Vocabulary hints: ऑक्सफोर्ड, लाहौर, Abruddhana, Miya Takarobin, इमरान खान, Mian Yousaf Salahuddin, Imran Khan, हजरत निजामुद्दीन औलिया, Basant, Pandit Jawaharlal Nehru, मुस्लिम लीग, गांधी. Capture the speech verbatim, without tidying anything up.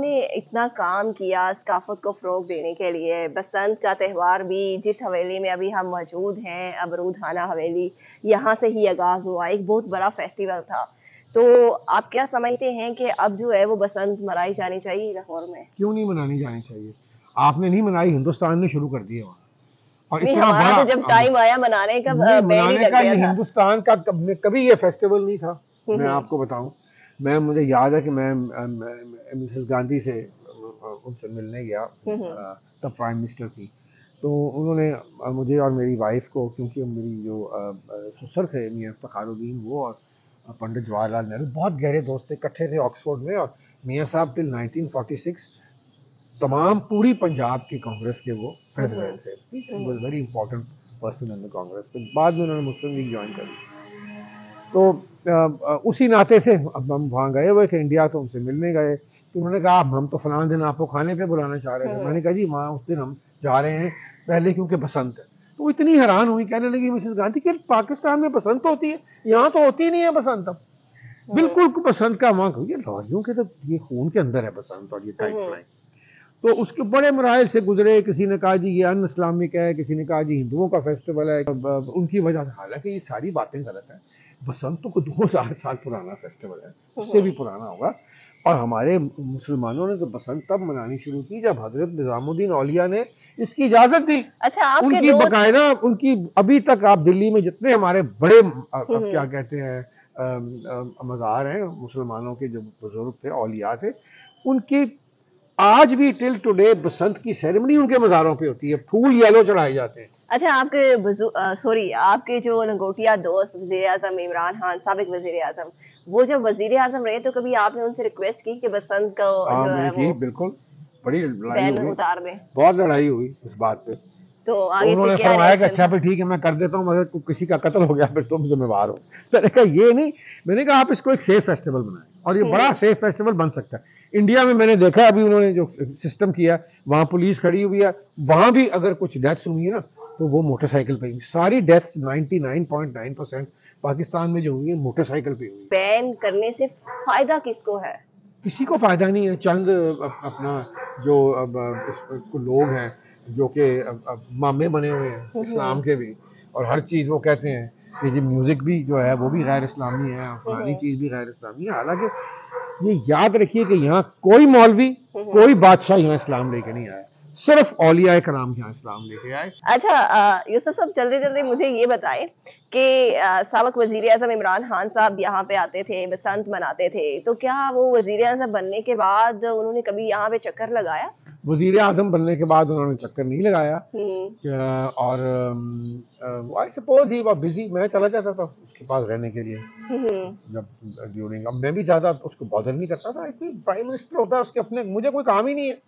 आपने इतना काम किया सकाफत को फ़रोग देने के लिए। बसंत का त्यौहार भी जिस हवेली में अभी हम मौजूद हैं, अबरूधाना हवेली, यहाँ से ही आगाज़ हुआ, एक बहुत बड़ा फेस्टिवल था। तो आप क्या समझते हैं कि अब जो है वो बसंत मनाई जानी चाहिए लाहौर में? क्यों नहीं मनानी जानी चाहिए? आपने नहीं मनाई, हिंदुस्तान ने शुरू कर दिया। और इतना बड़ा तो जब टाइम आया मनाने का, मनाने का हिंदुस्तान का कभी ये फेस्टिवल नहीं था। मैं आपको बताऊँ, मैं मुझे याद है कि मैं मिसेस गांधी से उनसे मिलने गया तब प्राइम मिनिस्टर थी, तो उन्होंने मुझे और मेरी वाइफ को, क्योंकि मेरी जो ससुर थे मिया तकारोबीन, वो और पंडित जवाहरलाल नेहरू बहुत गहरे दोस्त थे, इकट्ठे थे ऑक्सफोर्ड में। और मियाँ साहब टिल नाइनटीन फोर्टी सिक्स तमाम पूरी पंजाब की कांग्रेस के वो प्रेसिडेंट थे, वो very important person in the Congress. बाद में उन्होंने मुस्लिम लीग ज्वाइन कर ली, तो उसी नाते से अब हम वहाँ गए हुए थे इंडिया, तो उनसे मिलने गए। तो उन्होंने कहा हम तो फलां दिन आपको खाने पे बुलाना चाह रहे थे। मैंने कहा जी वहाँ उस दिन हम जा रहे हैं पहले, क्योंकि बसंत है। तो वो इतनी हैरान हुई, कहने लगी मिसेस गांधी कि पाकिस्तान में बसंत होती है, यहाँ तो होती ही नहीं है बसंत। अब बिल्कुल बसंत का वहाँ ये लाहौरियों के तो ये खून के अंदर है बसंत, और ये टाइम फ्लाइन। तो उसके बड़े मराहल से गुजरे, किसी ने कहा जी ये अन इस्लामिक है, किसी ने कहा जी हिंदुओं का फेस्टिवल है, उनकी वजह से। हालांकि ये सारी बातें गलत है। बसंत तो दो हजार साल पुराना फेस्टिवल है, उससे भी पुराना होगा। और हमारे मुसलमानों ने तो बसंत तब मनानी शुरू की जब हजरत निजामुद्दीन औलिया ने इसकी इजाजत दी। अच्छा, आपके उनकी बकायदा उनकी अभी तक आप दिल्ली में जितने हमारे बड़े अब क्या कहते हैं मज़ार हैं मुसलमानों के, जो बुजुर्ग थे औलिया थे, उनकी आज भी टिल टुडे बसंत की सेरेमनी उनके मज़ारों पे होती है, फूल येलो चढ़ाए जाते हैं। अच्छा, आपके सॉरी आपके जो लंगोटिया दोस्त वज़ीर आज़म इमरान खान, साबिक वज़ीर आज़म, वो जब वज़ीर आज़म रहे तो कभी आपने उनसे रिक्वेस्ट की कि बसंत का जो है वो बिल्कुल बड़ी लड़ाई हुई, उतार दें? बहुत लड़ाई हुई इस बात पे। तो आगे उन्होंने फरमाया कि अच्छा फिर ठीक है मैं कर देता हूँ, मगर किसी का कत्ल हो गया फिर तुम जिम्मेवार हो। मैंने कहा ये नहीं, मैंने कहा आप इसको एक सेफ फेस्टिवल बनाएं, और ये बड़ा सेफ फेस्टिवल बन सकता है। इंडिया में मैंने देखा अभी उन्होंने जो सिस्टम किया, वहाँ पुलिस खड़ी हुई है, वहाँ भी अगर कुछ डेथ्स हुई है ना तो वो मोटरसाइकिल पे हुई। सारी deaths ninety nine point nine percent Pakistan में जो हुई है मोटरसाइकिल पे हुई। बैन करने से फायदा किसको है? किसी को फायदा नहीं है। चंद अपना जो लोग हैं जो कि मामे बने हुए हैं इस्लाम के भी, और हर चीज़ वो कहते हैं कि ये म्यूज़िक भी जो है वो भी गैर इस्लामी है, फलानी चीज़ भी गैर इस्लामी है। हालांकि ये याद रखिए कि यहाँ कोई मौलवी कोई बादशाह यहाँ इस्लाम लेके नहीं आया, सिर्फ औलिया कराम यहाँ इस्लाम लेके आए। अच्छा यूसुफ साहब, जल्दी जल्दी मुझे ये बताएं कि साबिक़ वज़ीर आज़म इमरान खान साहब यहाँ पे आते थे, बसंत मनाते थे, तो क्या वो वज़ीर आज़म बनने के बाद उन्होंने कभी यहाँ पे चक्कर लगाया? वज़ीर आज़म बनने के बाद उन्होंने चक्कर नहीं लगाया, और आई सपोज ही बिजी, मैं चला जाता था उसके पास रहने के लिए जब ड्यूरिंग। अब मैं भी ज़्यादा उसको बॉदर नहीं करता था, प्राइम मिनिस्टर होता है उसके अपने, मुझे कोई काम ही नहीं है।